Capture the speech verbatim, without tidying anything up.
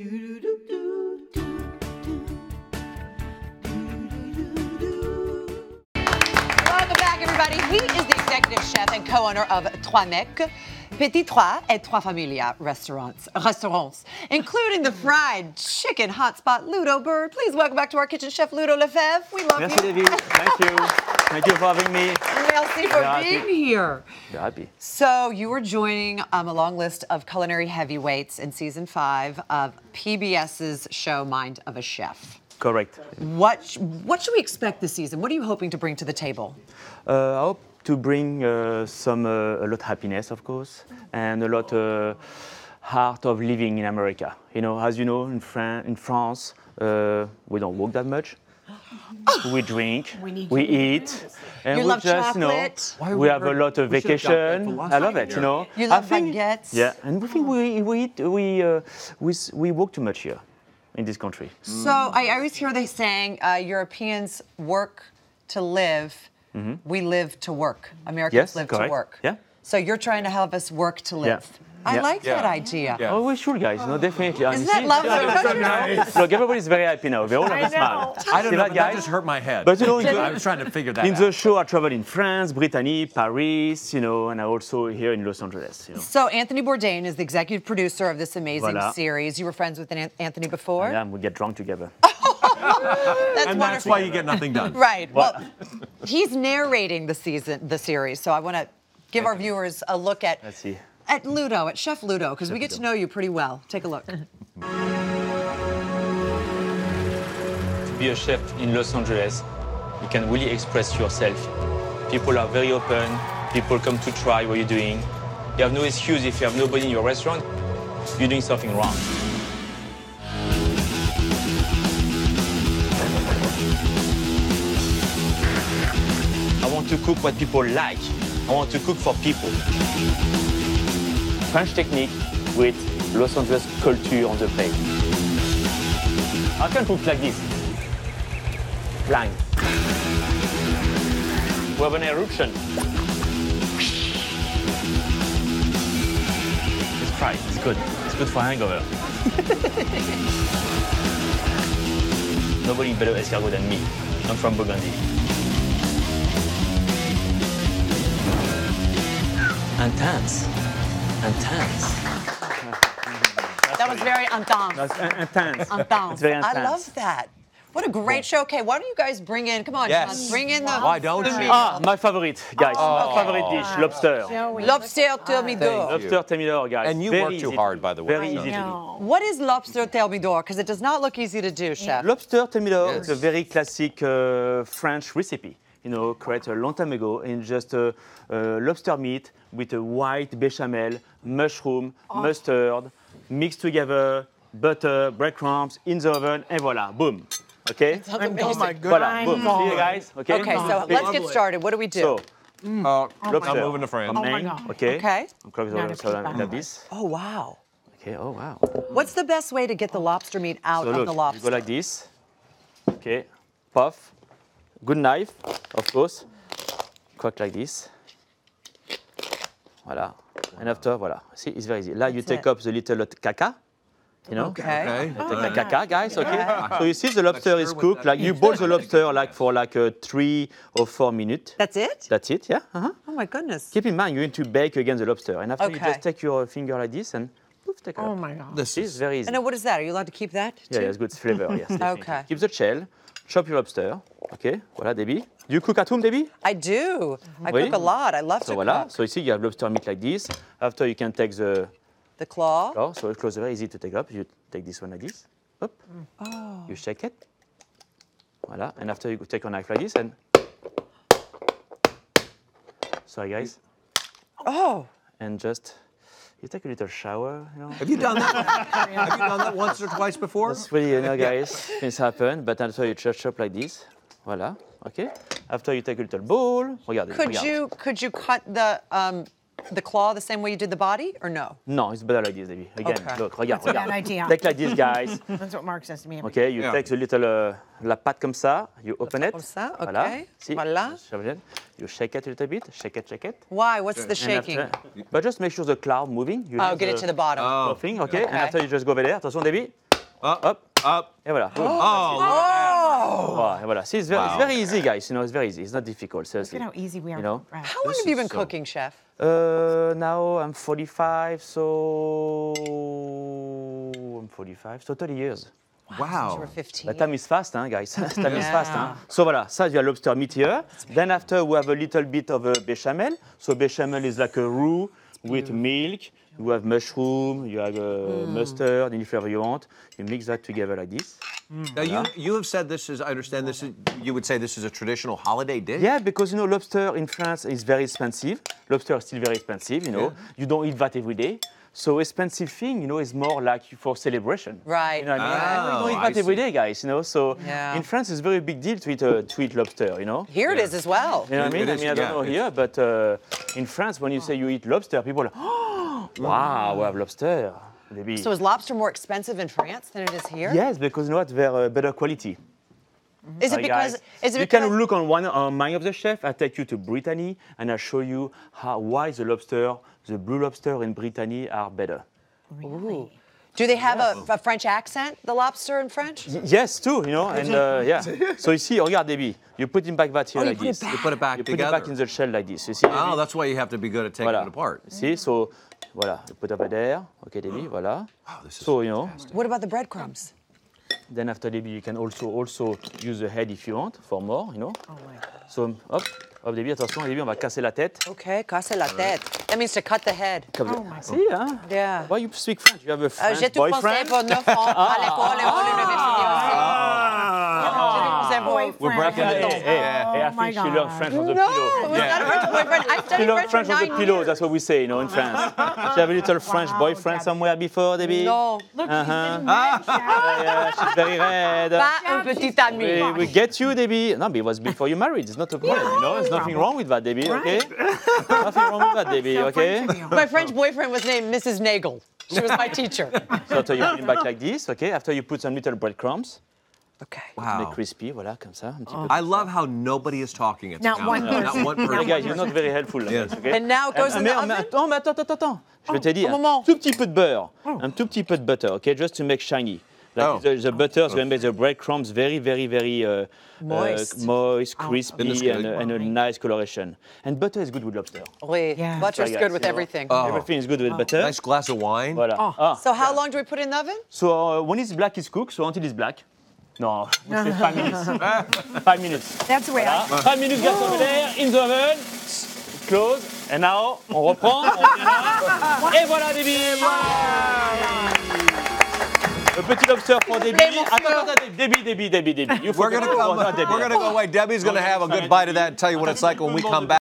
Welcome back, everybody. He is the executive chef and co-owner of Trois Mecs, Petit Trois, and Trois Familia restaurants, restaurants, including the fried chicken hotspot Ludo Bird. Please welcome back to our kitchen chef, Ludo Lefebvre. We love Merci you. David. Thank you. Thank you for having me. Merci for You're being happy. here. You're happy. So you were joining um, a long list of culinary heavyweights in season five of P B S's show Mind of a Chef. Correct. What what should we expect this season? What are you hoping to bring to the table? Uh, I hope to bring uh, some uh, a lot of happiness, of course, and a lot uh, heart of living in America. You know, as you know, in, Fran in France, uh, we don't walk that much. We drink, we, we eat, and you we love just chocolate. know we have a lot of vacation. I love it, you know. You love think, baguettes. Yeah, and we think we we eat, we uh, we we walk too much here in this country. So I always hear they saying uh, Europeans work to live, mm-hmm. we live to work. Americans yes, live correct. to work. Yeah. So you're trying to help us work to live. Yeah. I yeah. like yeah. that idea. Yeah. Oh, we're sure, guys. No, definitely. Isn't that lovely? Yeah, so nice. Look, everybody's very happy now. They're all on this man. I don't See know, that, that just hurt my head. But you know, the, I'm trying to figure that in out. In the show, I traveled in France, Brittany, Paris, you know, and I also here in Los Angeles. You know. So Anthony Bourdain is the executive producer of this amazing voilà. series. You were friends with Anthony before? Yeah, and we get drunk together. that's and wonderful. that's why you get nothing done. Right. Well, well he's narrating the season, the series, so I want to give our viewers a look at... Let's see. At Ludo, at Chef Ludo, because we get to know you pretty well. Take a look. To be a chef in Los Angeles, you can really express yourself. People are very open. People come to try what you're doing. You have no excuse if you have nobody in your restaurant. You're doing something wrong. I want to cook what people like. I want to cook for people. French technique with Los Angeles culture on the plate. I can cook like this. Blind. We have an eruption. It's fried, it's good. It's good for hangover. Nobody better escargot than me. I'm from Burgundy. Intense. Intense. That was very intense. That's intense. Intense. It's very intense. I love that. What a great cool. show. Okay, why don't you guys bring in, come on, yes. John, bring in the... Why don't you? Ah, my favorite, guys. Oh, okay. Favorite dish, lobster. Joey. Lobster thermidor. Lobster thermidor, guys. And you very work easy. too hard, by the way. Very I easy know. to do. What is lobster thermidor? Because it does not look easy to do, chef. Lobster thermidor yes. is a very classic uh, French recipe. You know, created a long time ago in just uh, uh, lobster meat with a white bechamel, mushroom, oh. mustard, mixed together, butter, breadcrumbs, in the oven, and voila, boom. Okay? Oh my God. Voila, boom. See you guys? Okay, okay so let's get started. What do we do? So, mm. uh, oh lobster. I'm moving to France. Oh my God. Okay. Okay. okay. Oh, wow. Okay, oh, wow. What's the best way to get the lobster meat out so of look, the lobster? You go like this. Okay, puff. Good knife, of course. Crack like this. Voilà. And after, voilà. See, it's very easy. Là, you take it. up the little caca. You know? Okay. okay. You take oh, the yeah. caca, guys, okay? Yeah. So you see the lobster is cooked. Like you boil the lobster like for like uh, three or four minutes. That's it? That's it, yeah. Uh-huh. Oh, my goodness. Keep in mind, you're going to bake again the lobster. And after okay. you just take your finger like this and... Take it oh, up. my God. This is very easy. And then what is that? Are you allowed to keep that, too? Yeah, it's good flavor, yes. Okay. Keep the shell. Chop your lobster. Okay, voilà, Debbie. Do you cook at home, Debbie? I do. Mm-hmm. I oui. cook a lot. I love so to voilà. cook. So you see, you have lobster meat like this. After, you can take the... The claw. claw. So the claw is very easy to take up. You take this one like this. Hop. Oh. You shake it. Voilà. And after, you take your knife like this and... Sorry, guys. Oh. And just... You take a little shower, you know. Have you done that? Have you done that once or twice before? That's really, you know, guys, things happen. But after you chop up like this, voilà, okay. After you take a little bowl, regardez. Could regardez. you could you cut the um, the claw the same way you did the body, or no? No, it's better like this, Debbie. Again, okay. look, regarde, regarde. That's a bad idea. Take like this, guys. That's what Mark says to me. Okay, you yeah. take the little uh, la pâte comme ça. You open it. Comme ça, okay. Voilà. voilà. You shake it a little bit, shake it, shake it. Why? What's the shaking? After, but just make sure the cloud moving. You oh, get the, it to the bottom. Oh, thing, okay. okay. And after you just go over there. Attention, Debbie. Hop, hop, hop. Et voilà. Oh, oh. Wow. Voilà. See, it's very, wow. it's very easy, guys. You know, it's very easy. It's not difficult, seriously. Look at how easy we are. You know? How long this have you been so... cooking, chef? Uh, now I'm forty-five, so I'm forty-five, so thirty years. Wow. Since you were fifteen. But time is fast, hein, guys. Time yeah. is fast, hein. So voilà, ça, you have lobster meat here. Then after we have a little bit of a bechamel. So bechamel is like a roux with milk. You have mushroom, you have uh, mm. mustard, any flavor you want. You mix that together like this. Mm. Now you, you have said this is, I understand this is, you would say this is a traditional holiday dish? Yeah, because you know, lobster in France is very expensive. Lobster is still very expensive, you know. Yeah. You don't eat that every day. So expensive thing, you know, is more like for celebration. Right. You know what I mean? Oh, we don't eat that every day, guys, you know. So yeah. in France, it's a very big deal to eat, uh, to eat lobster, you know. Here yeah. it is as well. You know what I mean? Is, I mean, I don't yeah, know here, but uh, in France, when you oh. say you eat lobster, people are like, oh, wow, we have lobster. Maybe. So is lobster more expensive in France than it is here? Yes, because you know what, they're uh, better quality. Mm-hmm. Is it because? Is it you because... can look on one on Mind of the Chef. I take you to Brittany and I show you how why the lobster, the blue lobster in Brittany, are better. Really? Ooh. Do they have yeah. a, a French accent? The lobster in French? Y yes, too. You know, and uh, yeah. So you see, regarde, Debbie. You put him back that here oh, like this. You put it back. You put together. it back in the shell like this. You see? Oh, Debbie? That's why you have to be good at taking voilà. it apart. Yeah. See, so, voilà. You put it back there. Okay, Debbie. Voilà. Wow, this is so you fantastic. know. What about the breadcrumbs? Then after Debbie, you can also also use the head if you want for more, you know. Oh my God. So hop, hop, Debbie, attention, Debbie, on va casser la tête. Okay, casser la tête. That means to cut the head. Oh my God. See, huh? Yeah. Why you speak French? You have a French uh, boyfriend? J'ai tout pensé pour neuf ans à l'école et à l'université aussi. We're breaking it. Hey, hey, oh hey, I think God. she learned French on the no, pillow. No, yeah. not a French boyfriend. I studied French for nine years. She learned French on the pillow. That's what we say, you know, in France. She have a little French wow, boyfriend Gabby. somewhere before, Debbie? No. Look, uh-huh. she's been red, yeah. yeah, she's very red. Pas un petit ami. We, we get you, Debbie. No, but it was before you married. It's not a problem, yeah. you know? There's nothing wrong with that, Debbie, right. okay? Nothing wrong with that, Debbie, okay? My French boyfriend was named Missus Nagel. She was my teacher. So after you put him back like this, okay? After you put some little breadcrumbs. Okay. Wow. Crispy, voilà, comme ça, un petit oh. peu. I love how nobody is talking. It's not one person. Not one person. Guys, you're not very helpful. Like yes. this, okay? And now it goes um, in the oven? Attends, mais attends, attends, attends. Je vais te dire, un tout petit peu de beurre, oh. un tout petit peu de butter, okay, just to make shiny. Like oh. the, the butter is oh. going to make the breadcrumbs very, very, very uh, moist, uh, moist, crispy, oh, okay. and, uh, and a nice coloration. And butter is good with lobster. Oui, yeah. butter is good with everything. Oh. Everything is good with oh. butter. Nice glass of wine. Voilà. Oh. Ah. So how yeah. long do we put in the oven? So uh, when it's black, it's cooked. So until it's black. No, we say five minutes. five minutes. That's the way voilà. I... Five minutes, gas over there, in the oven, close, and now, on reprend, on revient là. Et voilà, Debbie. Wow. Le petit lobster pour Debbie. Attends, attends, Debbie, Debbie, Debbie, Debbie. You we're going to go away. Debbie's going to have a good bite of that and tell you what it's like when we come back.